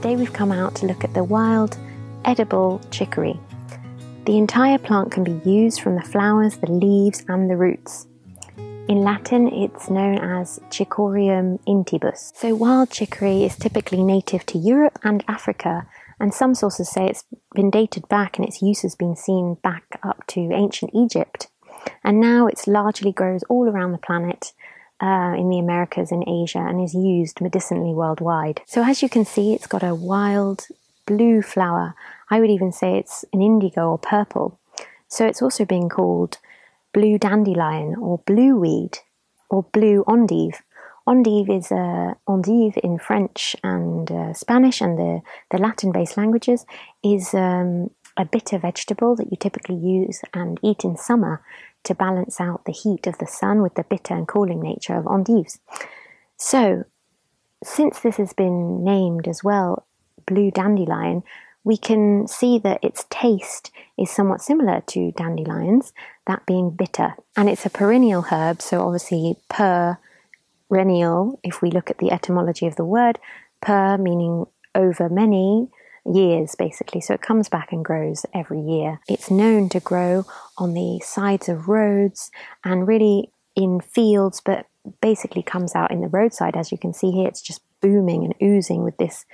Today we've come out to look at the wild, edible chicory. The entire plant can be used from the flowers, the leaves and the roots. In Latin it's known as Chicorium intibus. So wild chicory is typically native to Europe and Africa, and some sources say it's been dated back and its use has been seen back up to ancient Egypt. And now it largely grows all around the planet in the Americas and Asia and is used medicinally worldwide. So as you can see, it's got a wild blue flower. I would even say it's an indigo or purple. So it's also been called blue dandelion or blue weed or blue endive. Endive in French and Spanish and the Latin-based languages is a bitter vegetable that you typically use and eat in summer to balance out the heat of the sun with the bitter and cooling nature of endives. So, since this has been named as well blue dandelion, we can see that its taste is somewhat similar to dandelions, that being bitter. And it's a perennial herb, so obviously perennial, if we look at the etymology of the word, per meaning over many years basically, so it comes back and grows every year. It's known to grow on the sides of roads and really in fields, but basically comes out in the roadside. As you can see here, it's just booming and oozing with this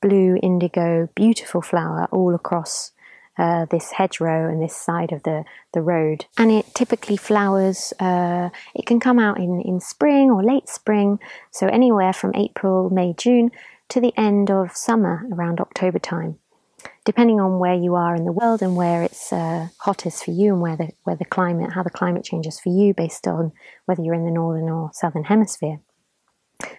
blue indigo beautiful flower all across this hedgerow and this side of the road. And it typically flowers, it can come out in spring or late spring, so anywhere from April, May, June to the end of summer around October time, depending on where you are in the world and where it's hottest for you and how the climate changes for you based on whether you're in the northern or southern hemisphere.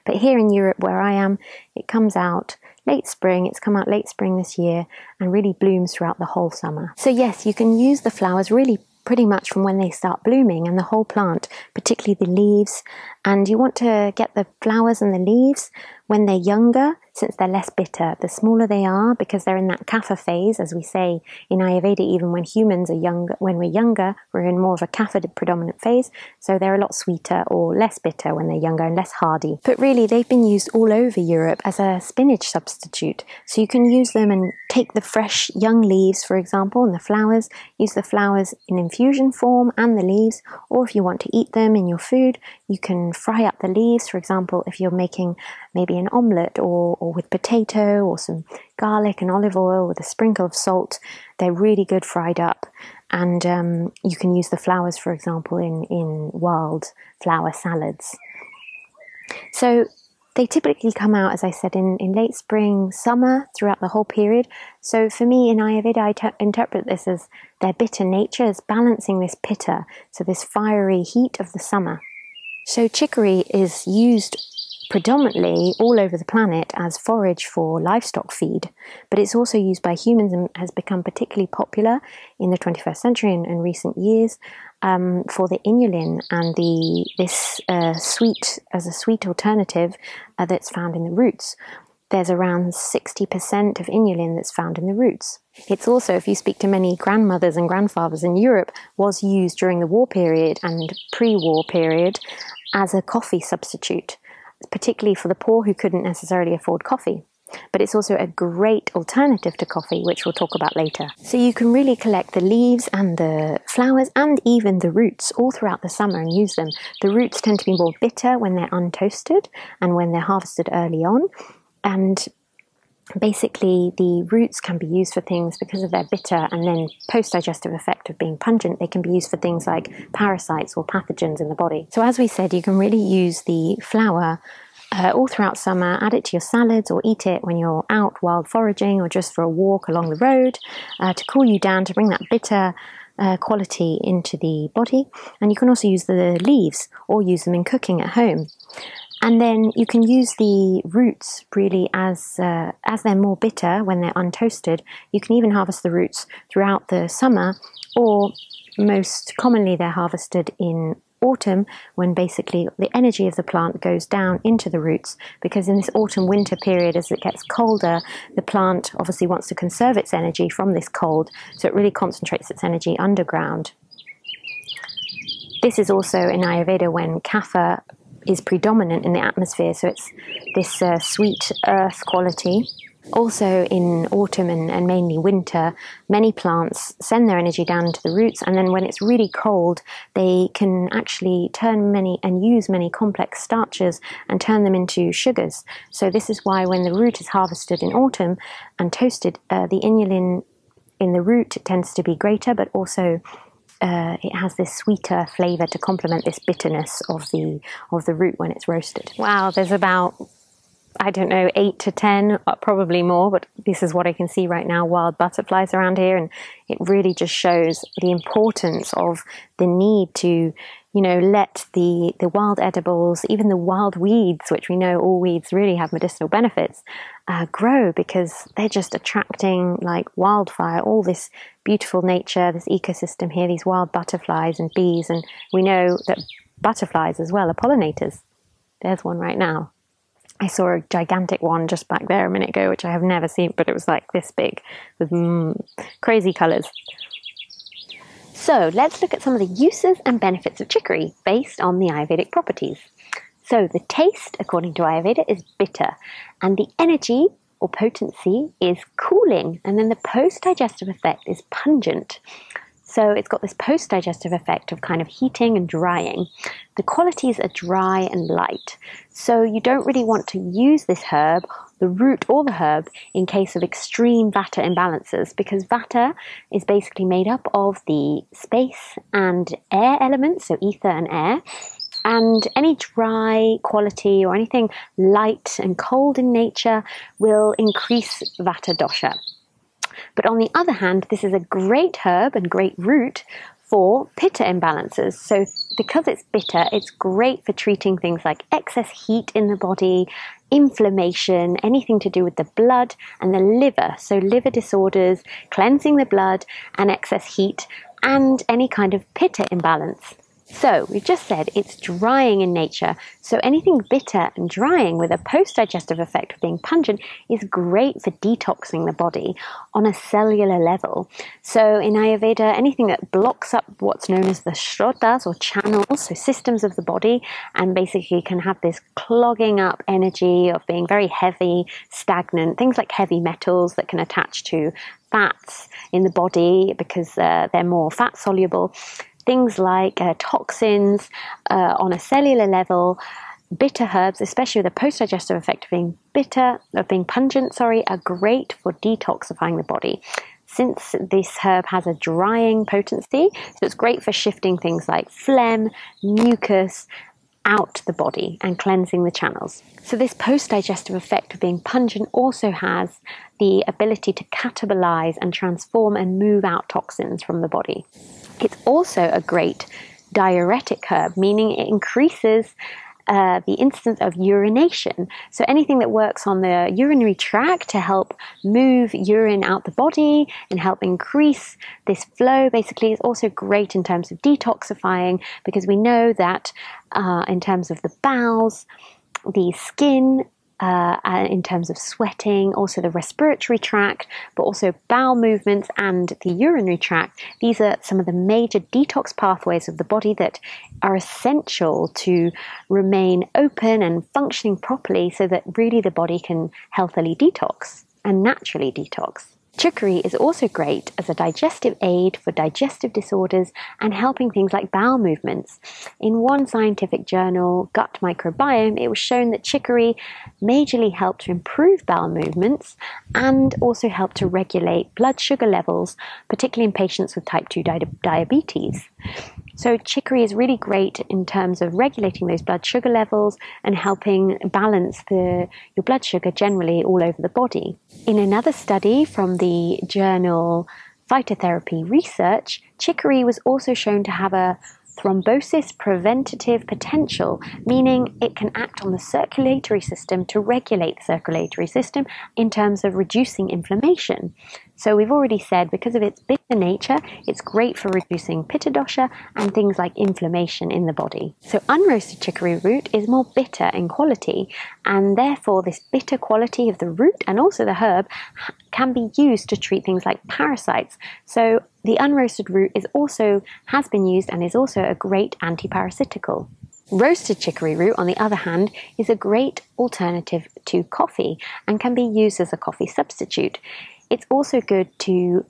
But here in Europe where I am, it comes out late spring. It's come out late spring this year and really blooms throughout the whole summer. So yes, you can use the flowers really pretty much from when they start blooming, and the whole plant, particularly the leaves. And you want to get the flowers and the leaves when they're younger, since they're less bitter. The smaller they are, because they're in that Kapha phase, as we say in Ayurveda, even when humans are younger, when we're younger, we're in more of a Kapha predominant phase, so they're a lot sweeter or less bitter when they're younger and less hardy. But really, they've been used all over Europe as a spinach substitute. So you can use them and take the fresh young leaves, for example, and the flowers, use the flowers in infusion form and the leaves, or if you want to eat them in your food, you can fry up the leaves, for example, if you're making maybe an omelette or with potato or some garlic and olive oil with a sprinkle of salt. They're really good fried up, and you can use the flowers, for example, in wild flower salads. So they typically come out, as I said, in late spring, summer, throughout the whole period. So for me in Ayurveda, I interpret this as their bitter nature is balancing this pitta, so this fiery heat of the summer. So chicory is used predominantly all over the planet as forage for livestock feed, but it's also used by humans and has become particularly popular in the 21st century and recent years for the inulin and this sweet alternative that's found in the roots. There's around 60% of inulin that's found in the roots. It's also, if you speak to many grandmothers and grandfathers in Europe, was used during the war period and pre-war period as a coffee substitute, particularly for the poor who couldn't necessarily afford coffee. But it's also a great alternative to coffee, which we'll talk about later. So you can really collect the leaves and the flowers and even the roots all throughout the summer and use them. The roots tend to be more bitter when they're untoasted and when they're harvested early on, and basically the roots can be used for things because of their bitter and then post-digestive effect of being pungent. They can be used for things like parasites or pathogens in the body. So as we said, you can really use the flower all throughout summer, add it to your salads or eat it when you're out wild foraging or just for a walk along the road to cool you down, to bring that bitter quality into the body. And you can also use the leaves or use them in cooking at home. And then you can use the roots really as they're more bitter when they're untoasted. You can even harvest the roots throughout the summer, or most commonly they're harvested in autumn, when basically the energy of the plant goes down into the roots, because in this autumn winter period, as it gets colder, the plant obviously wants to conserve its energy from this cold, so it really concentrates its energy underground. This is also in Ayurveda when Kapha is predominant in the atmosphere, so it's this sweet earth quality Also in autumn and mainly winter, many plants send their energy down into the roots, and then when it's really cold, they can actually turn many and use many complex starches and turn them into sugars. So this is why when the root is harvested in autumn and toasted, the inulin in the root tends to be greater, but also it has this sweeter flavour to complement this bitterness of the root when it's roasted. Wow, there's about, I don't know, 8 to 10, probably more, but this is what I can see right now, wild butterflies around here, and it really just shows the importance of the need to, you know, let the wild edibles, even the wild weeds, which we know all weeds really have medicinal benefits, grow, because they're just attracting like wildfire, all this beautiful nature, this ecosystem here, these wild butterflies and bees, and we know that butterflies as well are pollinators. There's one right now. I saw a gigantic one just back there a minute ago, which I have never seen, but it was like this big with crazy colours. So let's look at some of the uses and benefits of chicory based on the Ayurvedic properties. So the taste, according to Ayurveda, is bitter, and the energy or potency is cooling, and then the post-digestive effect is pungent. So it's got this post-digestive effect of kind of heating and drying. The qualities are dry and light. So you don't really want to use this herb, the root or the herb, in case of extreme vata imbalances, because vata is basically made up of the space and air elements, so ether and air. And any dry quality or anything light and cold in nature will increase vata dosha. But on the other hand, this is a great herb and great root for pitta imbalances. So because it's bitter, it's great for treating things like excess heat in the body, inflammation, anything to do with the blood and the liver. So liver disorders, cleansing the blood and excess heat, and any kind of pitta imbalance. So we've just said it's drying in nature, so anything bitter and drying with a post-digestive effect of being pungent is great for detoxing the body on a cellular level. So in Ayurveda, anything that blocks up what's known as the shrotas or channels, so systems of the body, and basically can have this clogging up energy of being very heavy, stagnant, things like heavy metals that can attach to fats in the body because they're more fat soluble. Things like toxins on a cellular level, bitter herbs, especially with a post-digestive effect of being bitter, of being pungent, sorry, are great for detoxifying the body. Since this herb has a drying potency, so it's great for shifting things like phlegm, mucus, out the body and cleansing the channels. So this post-digestive effect of being pungent also has the ability to catabolize and transform and move out toxins from the body. It's also a great diuretic herb, meaning it increases the instance of urination. So anything that works on the urinary tract to help move urine out the body and help increase this flow basically is also great in terms of detoxifying, because we know that in terms of the bowels, the skin, in terms of sweating, also the respiratory tract, but also bowel movements and the urinary tract. These are some of the major detox pathways of the body that are essential to remain open and functioning properly, so that really the body can healthily detox and naturally detox. Chicory is also great as a digestive aid for digestive disorders and helping things like bowel movements. In one scientific journal, Gut Microbiome, it was shown that chicory majorly helped to improve bowel movements and also helped to regulate blood sugar levels, particularly in patients with type 2 diabetes. So chicory is really great in terms of regulating those blood sugar levels and helping balance your blood sugar generally all over the body. In another study from the journal Phytotherapy Research, chicory was also shown to have a thrombosis preventative potential, meaning it can act on the circulatory system to regulate the circulatory system in terms of reducing inflammation. So we've already said, because of its bitter nature, it's great for reducing pitta dosha and things like inflammation in the body. So unroasted chicory root is more bitter in quality, and therefore this bitter quality of the root and also the herb can be used to treat things like parasites. So the unroasted root has been used and is also a great antiparasitical. Roasted chicory root, on the other hand, is a great alternative to coffee and can be used as a coffee substitute. It's also good to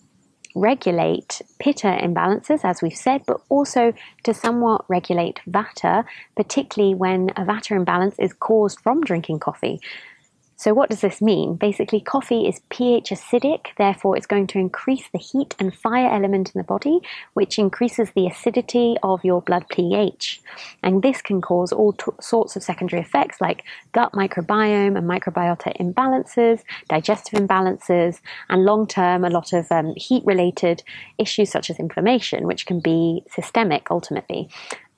regulate pitta imbalances, as we've said, but also to somewhat regulate vata, particularly when a vata imbalance is caused from drinking coffee. So what does this mean? Basically, coffee is pH acidic, therefore it's going to increase the heat and fire element in the body, which increases the acidity of your blood pH. And this can cause all sorts of secondary effects like gut microbiome and microbiota imbalances, digestive imbalances, and long-term a lot of heat-related issues such as inflammation, which can be systemic ultimately.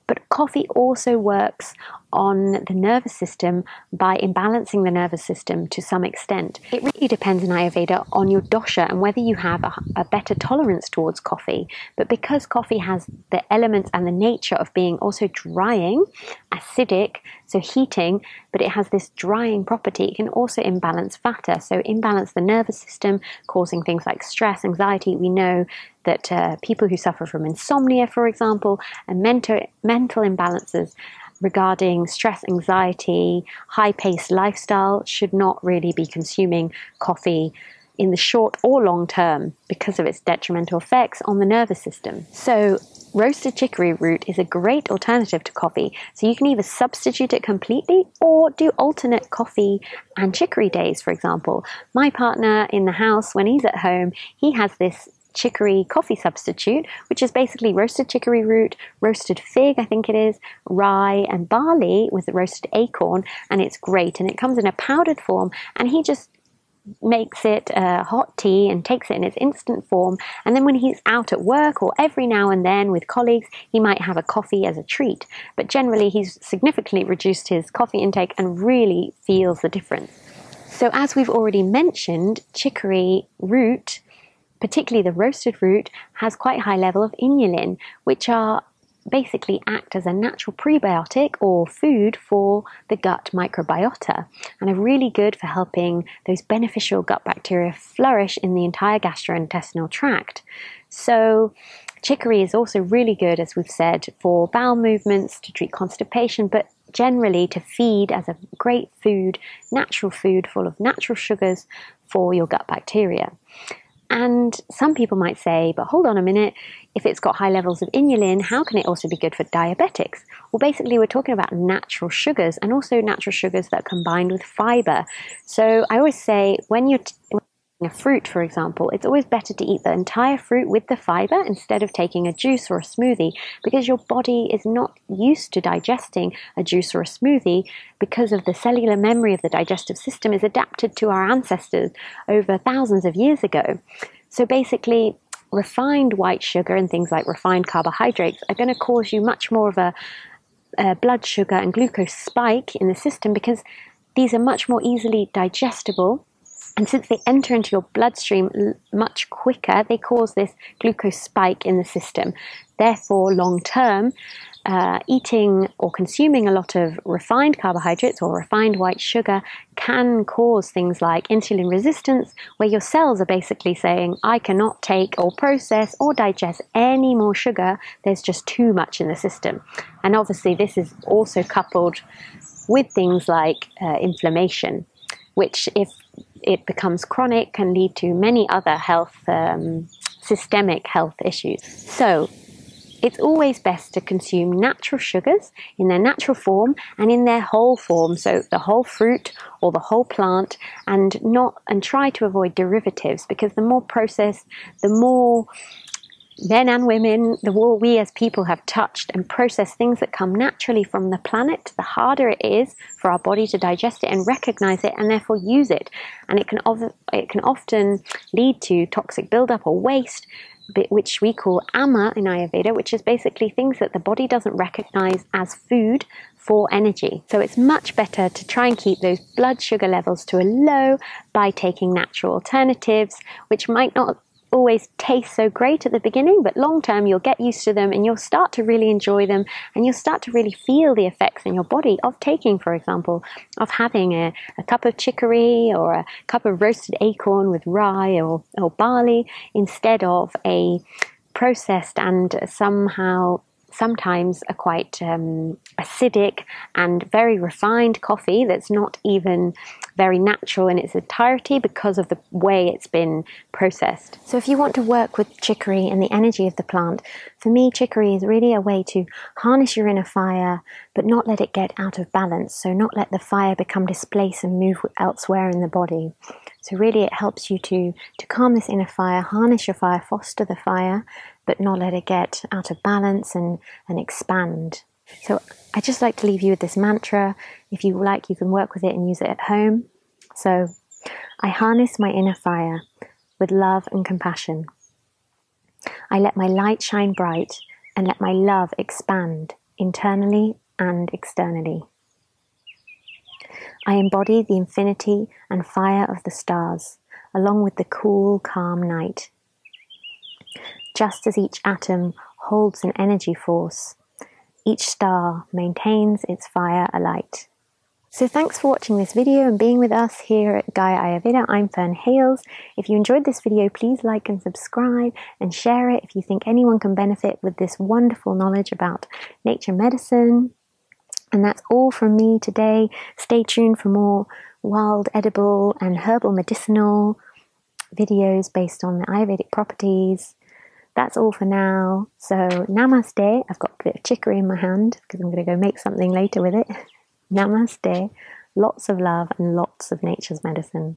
But coffee also works on the nervous system by imbalancing the nervous system to some extent. It really depends in Ayurveda on your dosha and whether you have a better tolerance towards coffee. But because coffee has the elements and the nature of being also drying, acidic, so heating, but it has this drying property, it can also imbalance vata, so imbalance the nervous system, causing things like stress, anxiety. We know that people who suffer from insomnia, for example, and mental imbalances regarding stress, anxiety, high-paced lifestyle should not really be consuming coffee in the short or long term because of its detrimental effects on the nervous system. So roasted chicory root is a great alternative to coffee. So you can either substitute it completely or do alternate coffee and chicory days, for example. My partner in the house, when he's at home, he has this chicory coffee substitute, which is basically roasted chicory root, roasted fig, I think it is, rye and barley with the roasted acorn, and it's great. And it comes in a powdered form, and he just makes it a hot tea and takes it in its instant form, and then when he's out at work or every now and then with colleagues, he might have a coffee as a treat. But generally, he's significantly reduced his coffee intake and really feels the difference. So as we've already mentioned, chicory root, particularly the roasted root, has quite a high level of inulin, which are basically act as a natural prebiotic or food for the gut microbiota, and are really good for helping those beneficial gut bacteria flourish in the entire gastrointestinal tract. So chicory is also really good, as we've said, for bowel movements, to treat constipation, but generally to feed as a great food, natural food full of natural sugars for your gut bacteria. And some people might say, but hold on a minute, if it's got high levels of inulin, how can it also be good for diabetics? Well, basically, we're talking about natural sugars, and also natural sugars that are combined with fiber. So I always say when you're a fruit, for example, it's always better to eat the entire fruit with the fiber instead of taking a juice or a smoothie, because your body is not used to digesting a juice or a smoothie because of the cellular memory of the digestive system is adapted to our ancestors over thousands of years ago. So basically, refined white sugar and things like refined carbohydrates are going to cause you much more of a blood sugar and glucose spike in the system, because these are much more easily digestible. And since they enter into your bloodstream much quicker, they cause this glucose spike in the system. Therefore, long term, eating or consuming a lot of refined carbohydrates or refined white sugar can cause things like insulin resistance, where your cells are basically saying, I cannot take or process or digest any more sugar. There's just too much in the system. And obviously, this is also coupled with things like inflammation, which, if it becomes chronic, can lead to many other health, systemic health issues. So it's always best to consume natural sugars in their natural form and in their whole form, so the whole fruit or the whole plant, and try to avoid derivatives, because the more processed, the more men and women, the more we as people have touched and processed things that come naturally from the planet, the harder it is for our body to digest it and recognize it and therefore use it. And it can often lead to toxic buildup or waste, which we call Ama in Ayurveda, which is basically things that the body doesn't recognize as food for energy. So it's much better to try and keep those blood sugar levels to a low by taking natural alternatives, which might not always taste so great at the beginning, but long term you'll get used to them and you'll start to really enjoy them, and you'll start to really feel the effects in your body of taking, for example, of having a cup of chicory or a cup of roasted acorn with rye or barley instead of a processed and somehow sometimes a quite acidic and very refined coffee that's not even very natural in its entirety because of the way it's been processed. So if you want to work with chicory and the energy of the plant, for me chicory is really a way to harness your inner fire but not let it get out of balance, so not let the fire become displaced and move elsewhere in the body. So really it helps you to calm this inner fire, harness your fire, foster the fire, but not let it get out of balance and expand. So I just like to leave you with this mantra. If you like, you can work with it and use it at home. So, I harness my inner fire with love and compassion. I let my light shine bright and let my love expand internally and externally. I embody the infinity and fire of the stars, along with the cool, calm night. Just as each atom holds an energy force, each star maintains its fire alight. So thanks for watching this video and being with us here at Gaia Ayurveda. I'm Fern Hales. If you enjoyed this video, please like and subscribe and share it if you think anyone can benefit with this wonderful knowledge about nature medicine. And that's all from me today. Stay tuned for more wild edible and herbal medicinal videos based on Ayurvedic properties. That's all for now. So namaste. I've got a bit of chicory in my hand because I'm going to go make something later with it. Namaste. Lots of love and lots of nature's medicine.